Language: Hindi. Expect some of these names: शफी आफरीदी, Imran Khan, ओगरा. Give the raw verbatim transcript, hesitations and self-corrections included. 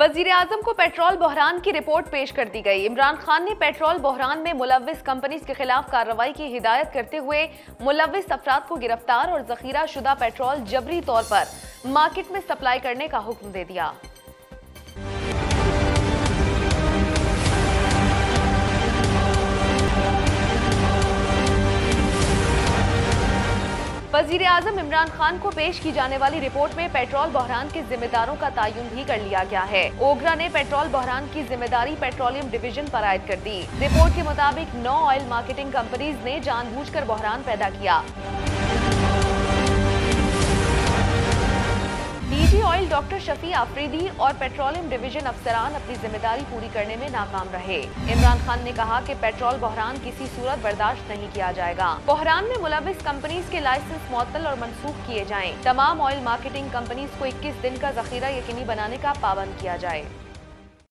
वज़ीर-ए-आज़म को पेट्रोल बहरान की रिपोर्ट पेश कर दी गई। इमरान खान ने पेट्रोल बहरान में मुलविस कंपनीज के खिलाफ कार्रवाई की हिदायत करते हुए मुलविस अफराद को गिरफ्तार और जखीरा शुदा पेट्रोल जबरी तौर पर मार्केट में सप्लाई करने का हुक्म दे दिया। वज़ीर-ए-आज़म इमरान खान को पेश की जाने वाली रिपोर्ट में पेट्रोल बहरान के जिम्मेदारों का तयन भी कर लिया गया है। ओगरा ने पेट्रोल बहरान की जिम्मेदारी पेट्रोलियम डिवीजन पर आयद कर दी। रिपोर्ट के मुताबिक नौ ऑयल मार्केटिंग कंपनीज ने जानबूझकर बहरान पैदा किया। निजी ऑयल डॉक्टर शफी आफरीदी और पेट्रोलियम डिवीजन अफसरान अपनी जिम्मेदारी पूरी करने में नाकाम रहे। इमरान खान ने कहा कि पेट्रोल बहरान किसी सूरत बर्दाश्त नहीं किया जाएगा। बहरान में मुलविस कंपनीज के लाइसेंस मुअत्तल और मनसूख किए जाएं। तमाम ऑयल मार्केटिंग कंपनीज को इक्कीस दिन का जखीरा यकीनी बनाने का पाबंद किया जाए।